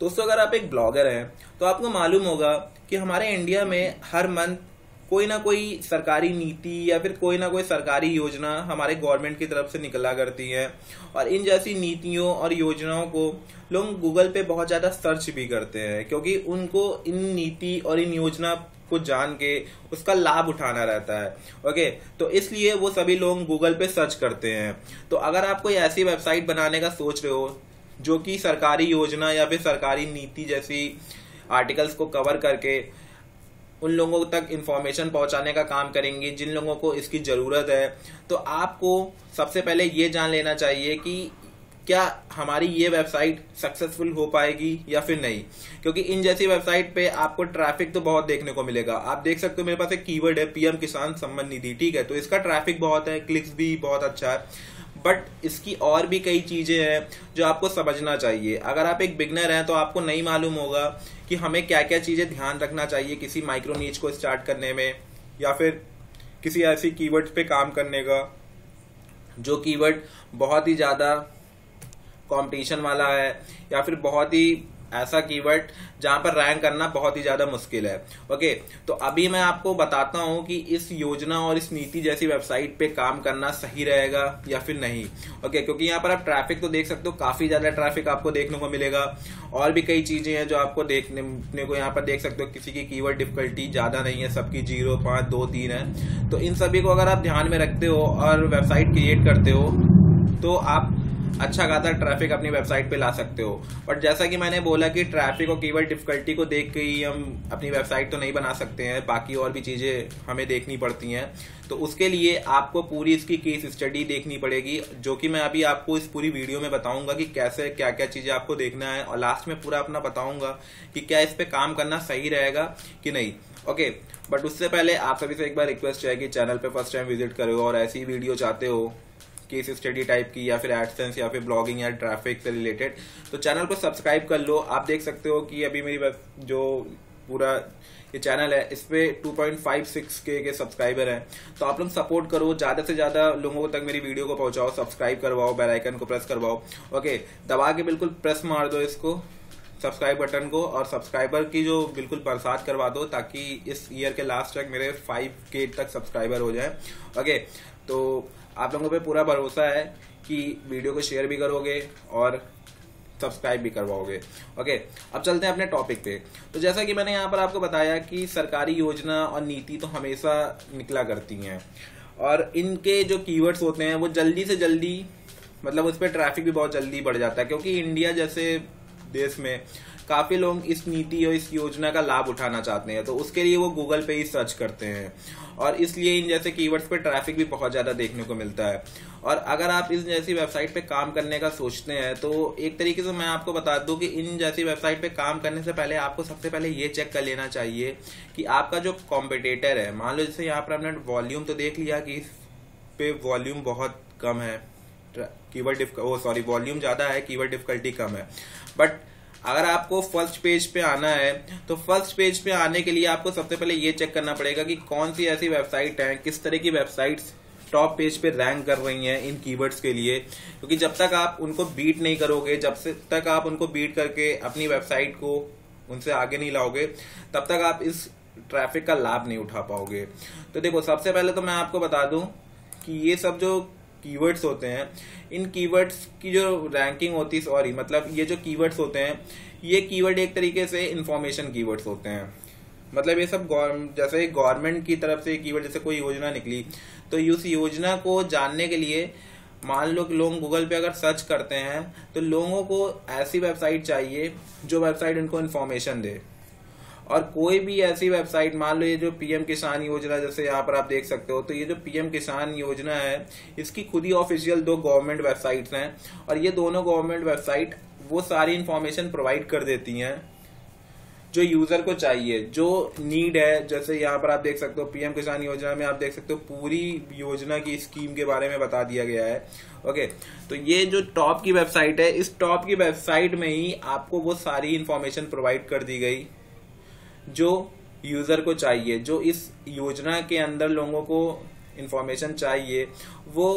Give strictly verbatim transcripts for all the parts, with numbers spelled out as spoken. दोस्तों अगर आप एक ब्लॉगर हैं तो आपको मालूम होगा कि हमारे इंडिया में हर मंथ कोई ना कोई सरकारी नीति या फिर कोई ना कोई सरकारी योजना हमारे गवर्नमेंट की तरफ से निकला करती है, और इन जैसी नीतियों और योजनाओं को लोग गूगल पे बहुत ज़्यादा सर्च भी करते हैं क्योंकि उनको इन नीति और इन योजना को जान के उसका लाभ उठाना रहता है। ओके, तो इसलिए वो सभी लोग गूगल पे सर्च करते हैं। तो अगर आप कोई ऐसी वेबसाइट बनाने का सोच रहे हो जो कि सरकारी योजना या फिर सरकारी नीति जैसी आर्टिकल्स को कवर करके उन लोगों तक इन्फॉर्मेशन पहुंचाने का काम करेंगे जिन लोगों को इसकी ज़रूरत है, तो आपको सबसे पहले ये जान लेना चाहिए कि क्या हमारी ये वेबसाइट सक्सेसफुल हो पाएगी या फिर नहीं, क्योंकि इन जैसी वेबसाइट पे आपको ट्रैफिक तो बहुत देखने को मिलेगा। आप देख सकते हो मेरे पास एक कीवर्ड है पीएम किसान सम्मान निधि, ठीक है, तो इसका ट्रैफिक बहुत है, क्लिक्स भी बहुत अच्छा है, बट इसकी और भी कई चीज़ें हैं जो आपको समझना चाहिए। अगर आप एक बिगनर हैं तो आपको नहीं मालूम होगा कि हमें क्या क्या चीज़ें ध्यान रखना चाहिए किसी माइक्रो नीच को स्टार्ट करने में या फिर किसी ऐसी कीवर्ड पे काम करने का जो कीवर्ड बहुत ही ज़्यादा कंपटीशन वाला है या फिर बहुत ही ऐसा कीवर्ड जहाँ पर रैंक करना बहुत ही ज़्यादा मुश्किल है। ओके, तो अभी मैं आपको बताता हूँ कि इस योजना और इस नीति जैसी वेबसाइट पे काम करना सही रहेगा या फिर नहीं। ओके, क्योंकि यहाँ पर आप ट्रैफिक तो देख सकते हो, काफ़ी ज़्यादा ट्रैफिक आपको देखने को मिलेगा, और भी कई चीज़ें हैं जो आपको देखने अपने को यहाँ पर देख सकते हो। किसी की कीवर्ड डिफिकल्टी ज़्यादा नहीं है, सबकी जीरो पाँच दो तीन है, तो इन सभी को अगर आप ध्यान में रखते हो और वेबसाइट क्रिएट करते हो तो आप अच्छा खासा ट्रैफिक अपनी वेबसाइट पे ला सकते हो। बट जैसा कि मैंने बोला कि ट्रैफिक और कीवर्ड डिफिकल्टी को देख के ही हम अपनी वेबसाइट तो नहीं बना सकते हैं, बाकी और भी चीज़ें हमें देखनी पड़ती हैं, तो उसके लिए आपको पूरी इसकी केस स्टडी देखनी पड़ेगी, जो कि मैं अभी आपको इस पूरी वीडियो में बताऊंगा कि कैसे क्या क्या चीज़ें आपको देखना है, और लास्ट में पूरा अपना बताऊंगा कि क्या इस पर काम करना सही रहेगा कि नहीं। ओके, बट उससे पहले आप सभी से एक बार रिक्वेस्ट है कि चैनल पर फर्स्ट टाइम विजिट करो और ऐसी वीडियो चाहते हो केस स्टडी टाइप की या फिर एडसेंस या फिर ब्लॉगिंग या ट्रैफिक से रिलेटेड, तो चैनल को सब्सक्राइब कर लो। आप देख सकते हो कि अभी मेरी जो पूरा ये चैनल है इस पे टू पॉइंट फाइव सिक्स के के सब्सक्राइबर हैं, तो आप लोग सपोर्ट करो, ज़्यादा से ज़्यादा लोगों तक मेरी वीडियो को पहुंचाओ, सब्सक्राइब करवाओ, बेल आइकन को प्रेस करवाओ। ओके, दबा के बिल्कुल प्रेस मार दो इसको, सब्सक्राइब बटन को, और सब्सक्राइबर की जो बिल्कुल बरसात करवा दो ताकि इस ईयर के लास्ट तक मेरे फाइव के तक सब्सक्राइबर हो जाए। ओके, तो आप लोगों पे पूरा भरोसा है कि वीडियो को शेयर भी करोगे और सब्सक्राइब भी करवाओगे। ओके, अब चलते हैं अपने टॉपिक पे। तो जैसा कि मैंने यहाँ पर आपको बताया कि सरकारी योजना और नीति तो हमेशा निकला करती हैं, और इनके जो कीवर्ड्स होते हैं वो जल्दी से जल्दी, मतलब उस पर ट्रैफिक भी बहुत जल्दी बढ़ जाता है, क्योंकि इंडिया जैसे देश में काफ़ी लोग इस नीति और इस योजना का लाभ उठाना चाहते हैं, तो उसके लिए वो गूगल पे ही सर्च करते हैं, और इसलिए इन जैसे कीवर्ड्स पे ट्रैफिक भी बहुत ज़्यादा देखने को मिलता है। और अगर आप इस जैसी वेबसाइट पे काम करने का सोचते हैं तो एक तरीके से मैं आपको बता दूं कि इन जैसी वेबसाइट पे काम करने से पहले आपको सबसे पहले ये चेक कर लेना चाहिए कि आपका जो कॉम्पिटिटर है, मान लो जैसे यहाँ पर हमने वॉल्यूम तो देख लिया कि इस पे वॉल्यूम बहुत कम है, कीवर्ड डिफिकल्टी सॉरी वॉल्यूम ज़्यादा है, कीवर्ड डिफिकल्टी कम है, बट अगर आपको फर्स्ट पेज पे आना है तो फर्स्ट पेज पे आने के लिए आपको सबसे पहले ये चेक करना पड़ेगा कि कौन सी ऐसी वेबसाइट हैं, किस तरह की वेबसाइट्स टॉप पेज पे रैंक कर रही हैं इन कीवर्ड्स के लिए, क्योंकि जब तक आप उनको बीट नहीं करोगे, जब से तक आप उनको बीट करके अपनी वेबसाइट को उनसे आगे नहीं लाओगे, तब तक आप इस ट्रैफिक का लाभ नहीं उठा पाओगे। तो देखो, सबसे पहले तो मैं आपको बता दूं कि ये सब जो कीवर्ड्स होते हैं, इन कीवर्ड्स की जो रैंकिंग होती है, सॉरी मतलब ये जो कीवर्ड्स होते हैं, ये कीवर्ड एक तरीके से इन्फॉर्मेशन कीवर्ड्स होते हैं। मतलब ये सब जैसे गवर्नमेंट की तरफ से कीवर्ड, जैसे कोई योजना निकली तो इस योजना को जानने के लिए मान लो कि लोग गूगल पे अगर सर्च करते हैं तो लोगों को ऐसी वेबसाइट चाहिए जो वेबसाइट उनको इन्फॉर्मेशन दे, और कोई भी ऐसी वेबसाइट, मान लो ये जो पीएम किसान योजना, जैसे यहाँ पर आप देख सकते हो, तो ये जो पीएम किसान योजना है इसकी खुद ही ऑफिशियल दो गवर्नमेंट वेबसाइट्स हैं, और ये दोनों गवर्नमेंट वेबसाइट वो सारी इन्फॉर्मेशन प्रोवाइड कर देती हैं जो यूज़र को चाहिए, जो नीड है। जैसे यहाँ पर आप देख सकते हो पीएम किसान योजना में आप देख सकते हो पूरी योजना की स्कीम के बारे में बता दिया गया है। ओके, तो ये जो टॉप की वेबसाइट है, इस टॉप की वेबसाइट में ही आपको वो सारी इन्फॉर्मेशन प्रोवाइड कर दी गई जो यूज़र को चाहिए, जो इस योजना के अंदर लोगों को इन्फॉर्मेशन चाहिए वो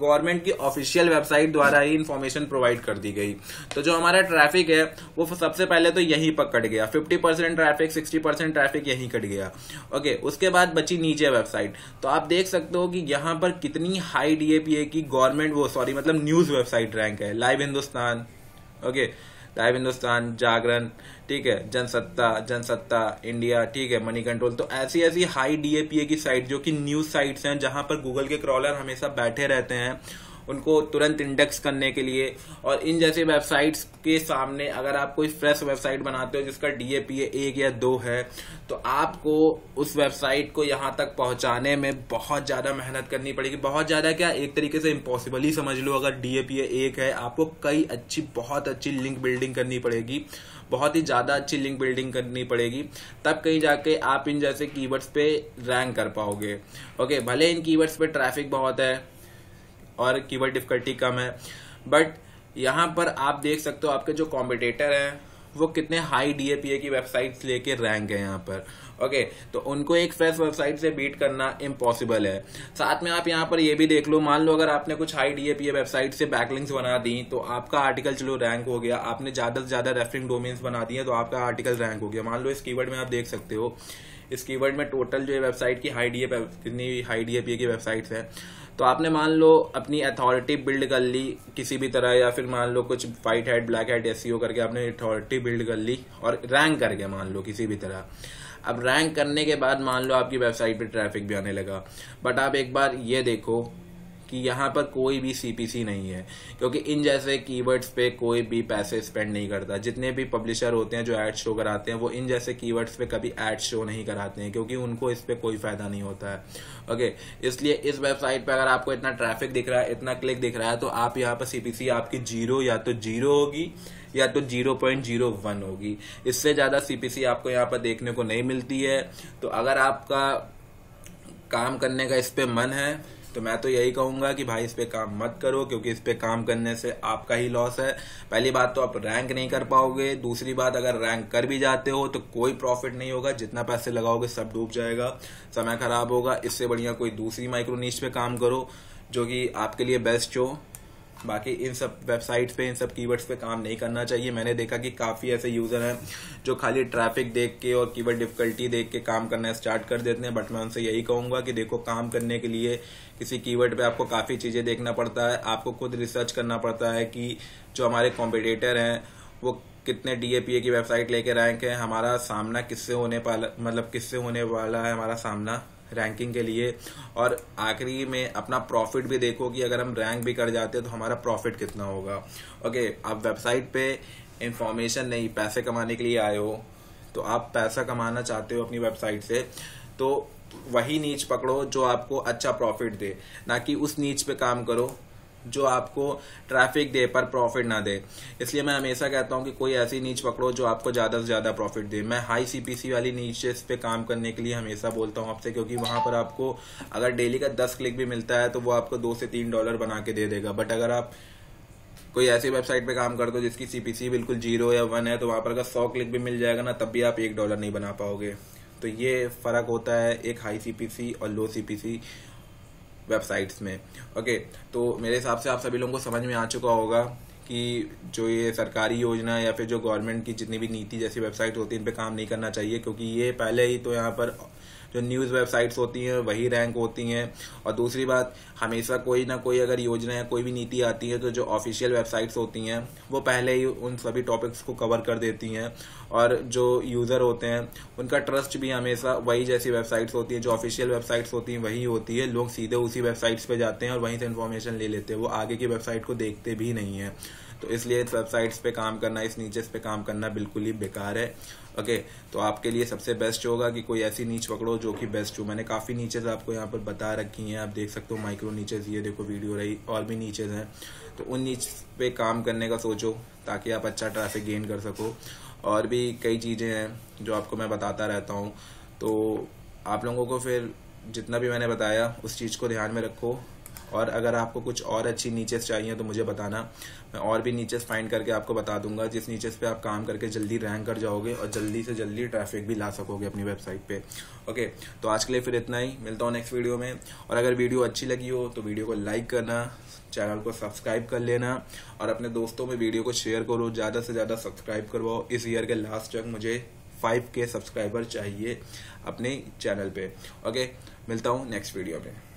गवर्नमेंट की ऑफिशियल वेबसाइट द्वारा ही इन्फॉर्मेशन प्रोवाइड कर दी गई। तो जो हमारा ट्रैफिक है वो सबसे पहले तो यहीं पर कट गया, fifty percent traffic, sixty percent traffic यहीं कट गया। ओके, उसके बाद बची नीचे वेबसाइट। तो आप देख सकते हो कि यहाँ पर कितनी हाई डीएपीए की गवर्नमेंट वो सॉरी मतलब न्यूज वेबसाइट रैंक है। Live Hindustan, okay live Hindustan, Jagran, ठीक है, जनसत्ता, जनसत्ता इंडिया, ठीक है, मनी कंट्रोल। तो ऐसी ऐसी हाई डीएपीए की साइट जो कि न्यूज साइट्स हैं, जहां पर गूगल के क्रॉलर हमेशा बैठे रहते हैं उनको तुरंत इंडेक्स करने के लिए। और इन जैसे वेबसाइट्स के सामने अगर आप कोई फ्रेश वेबसाइट बनाते हो जिसका डीएपीए एक या दो है, तो आपको उस वेबसाइट को यहाँ तक पहुँचाने में बहुत ज़्यादा मेहनत करनी पड़ेगी। बहुत ज़्यादा क्या, एक तरीके से इम्पॉसिबल ही समझ लो। अगर डीएपीए एक है, आपको कई अच्छी बहुत अच्छी लिंक बिल्डिंग करनी पड़ेगी, बहुत ही ज़्यादा अच्छी लिंक बिल्डिंग करनी पड़ेगी, तब कहीं जाके आप इन जैसे कीवर्ड्स पे रैंक कर पाओगे। ओके, भले इन कीवर्ड्स पे ट्रैफिक बहुत है और कीवर्ड डिफिकल्टी कम है, बट यहाँ पर आप देख सकते हो आपके जो कॉम्पिटिटर हैं वो कितने हाई डीएपीए की वेबसाइट्स लेके रैंक है यहाँ पर। ओके, तो उनको एक फ्रेश वेबसाइट से बीट करना इम्पॉसिबल है। साथ में आप यहाँ पर ये भी देख लो, मान लो अगर आपने कुछ हाई डीएपीए वेबसाइट से बैकलिंक्स बना दी तो आपका आर्टिकल चलो रैंक हो गया। आपने ज्यादा से ज्यादा रेफरिंग डोमेन्स बना दी है तो आपका आर्टिकल रैंक हो गया। मान लो इस कीवर्ड में आप देख सकते हो, इस कीवर्ड में टोटल जो वेबसाइट की हाई डीएपीए कितनी हाई डीएपीए की वेबसाइट्स है, तो आपने मान लो अपनी अथॉरिटी बिल्ड कर ली किसी भी तरह, या फिर मान लो कुछ white hat black hat SEO करके आपने अथॉरिटी बिल्ड कर ली और रैंक करके मान लो किसी भी तरह। अब रैंक करने के बाद मान लो आपकी वेबसाइट पे ट्रैफिक भी आने लगा, बट आप एक बार ये देखो कि यहाँ पर कोई भी सीपीसी नहीं है, क्योंकि इन जैसे कीवर्ड्स पे कोई भी पैसे स्पेंड नहीं करता। जितने भी पब्लिशर होते हैं जो एड शो कराते हैं वो इन जैसे कीवर्ड्स पे कभी एड शो नहीं कराते हैं, क्योंकि उनको इस पे कोई फायदा नहीं होता है। ओके, इसलिए इस वेबसाइट पे अगर आपको इतना ट्रैफिक दिख रहा है, इतना क्लिक दिख रहा है, तो आप यहाँ पर सीपीसी आपकी जीरो या तो जीरो होगी या तो जीरो पॉइंट जीरो वन होगी। इससे ज्यादा सीपीसी आपको यहाँ पर देखने को नहीं मिलती है। तो अगर आपका काम करने का इस पे मन है तो मैं तो यही कहूंगा कि भाई इस पे काम मत करो, क्योंकि इस पे काम करने से आपका ही लॉस है। पहली बात तो आप रैंक नहीं कर पाओगे, दूसरी बात अगर रैंक कर भी जाते हो तो कोई प्रॉफिट नहीं होगा, जितना पैसे लगाओगे सब डूब जाएगा, समय खराब होगा। इससे बढ़िया कोई दूसरी माइक्रो नीश पे काम करो जो कि आपके लिए बेस्ट हो। बाकी इन सब वेबसाइट्स पे, इन सब कीवर्ड्स पे काम नहीं करना चाहिए। मैंने देखा कि काफ़ी ऐसे यूज़र हैं जो खाली ट्रैफिक देख के और कीवर्ड डिफिकल्टी देख के काम करना स्टार्ट कर देते हैं, बट मैं उनसे यही कहूँगा कि देखो, काम करने के लिए किसी कीवर्ड पे आपको काफ़ी चीज़ें देखना पड़ता है, आपको खुद रिसर्च करना पड़ता है कि जो हमारे कॉम्पिटिटर हैं वो कितने डीएपीए की वेबसाइट लेके रैंक है, हमारा सामना किससे होने वाला मतलब किससे होने वाला है हमारा सामना रैंकिंग के लिए। और आखिरी में अपना प्रॉफिट भी देखो कि अगर हम रैंक भी कर जाते हैं तो हमारा प्रॉफिट कितना होगा। ओके, आप वेबसाइट पे इंफॉर्मेशन नहीं, पैसे कमाने के लिए आए हो, तो आप पैसा कमाना चाहते हो अपनी वेबसाइट से, तो वही नीच पकड़ो जो आपको अच्छा प्रॉफिट दे, ना कि उस नीच पे काम करो जो आपको ट्रैफिक दे पर प्रॉफिट ना दे। इसलिए मैं हमेशा कहता हूं कि कोई ऐसी नीच पकड़ो जो आपको ज़्यादा से ज़्यादा प्रॉफिट दे। मैं हाई सीपीसी वाली नीचेस पे काम करने के लिए हमेशा बोलता हूं आपसे, क्योंकि वहां पर आपको अगर डेली का दस क्लिक भी मिलता है तो वो आपको दो से तीन डॉलर बना के दे देगा। बट अगर आप कोई ऐसी वेबसाइट पे काम करते हो जिसकी सीपीसी बिल्कुल जीरो या वन है, तो वहाँ पर अगर सौ क्लिक भी मिल जाएगा ना, तब भी आप एक डॉलर नहीं बना पाओगे। तो ये फ़र्क होता है एक हाई सीपीसी और लो सीपीसी वेबसाइट्स में। ओके, तो मेरे हिसाब से आप सभी लोगों को समझ में आ चुका होगा कि जो ये सरकारी योजना या फिर जो गवर्नमेंट की जितनी भी नीति जैसी वेबसाइट होती है, इन पे काम नहीं करना चाहिए, क्योंकि ये पहले ही तो यहाँ पर जो न्यूज़ वेबसाइट्स होती हैं वही रैंक होती हैं। और दूसरी बात, हमेशा कोई ना कोई अगर योजना या कोई भी नीति आती है तो जो ऑफिशियल वेबसाइट्स होती हैं वो पहले ही उन सभी टॉपिक्स को कवर कर देती हैं, और जो यूज़र होते हैं उनका ट्रस्ट भी हमेशा वही जैसी वेबसाइट्स होती हैं, जो ऑफिशियल वेबसाइट्स होती हैं वही होती है। लोग सीधे उसी वेबसाइट्स पर जाते हैं और वहीं से इन्फॉर्मेशन ले लेते हैं, वो आगे की वेबसाइट को देखते भी नहीं है। तो इसलिए इस वेबसाइट्स पे काम करना, इस नीचेस पे काम करना बिल्कुल ही बेकार है। ओके, तो आपके लिए सबसे बेस्ट होगा कि कोई ऐसी नीच पकड़ो जो कि बेस्ट हो। मैंने काफ़ी नीचेस आपको यहाँ पर बता रखी हैं, आप देख सकते हो, माइक्रो नीचेस, ये देखो वीडियो रही, और भी नीचेस हैं। तो उन नीच पे काम करने का सोचो ताकि आप अच्छा ट्रैफिक गेन कर सको। और भी कई चीज़ें हैं जो आपको मैं बताता रहता हूँ, तो आप लोगों को फिर जितना भी मैंने बताया उस चीज़ को ध्यान में रखो और अगर आपको कुछ और अच्छी नीचेस चाहिए तो मुझे बताना, मैं और भी नीचेस फाइंड करके आपको बता दूंगा जिस नीचेस पे आप काम करके जल्दी रैंक कर जाओगे और जल्दी से जल्दी ट्रैफिक भी ला सकोगे अपनी वेबसाइट पे। ओके, तो आज के लिए फिर इतना ही, मिलता हूँ नेक्स्ट वीडियो में। और अगर वीडियो अच्छी लगी हो तो वीडियो को लाइक करना, चैनल को सब्सक्राइब कर लेना और अपने दोस्तों में वीडियो को शेयर करो, ज़्यादा से ज़्यादा सब्सक्राइब करवाओ। इस ईयर के लास्ट तक मुझे फाइव के सब्सक्राइबर चाहिए अपने चैनल पे। ओके, मिलता हूँ नेक्स्ट वीडियो में।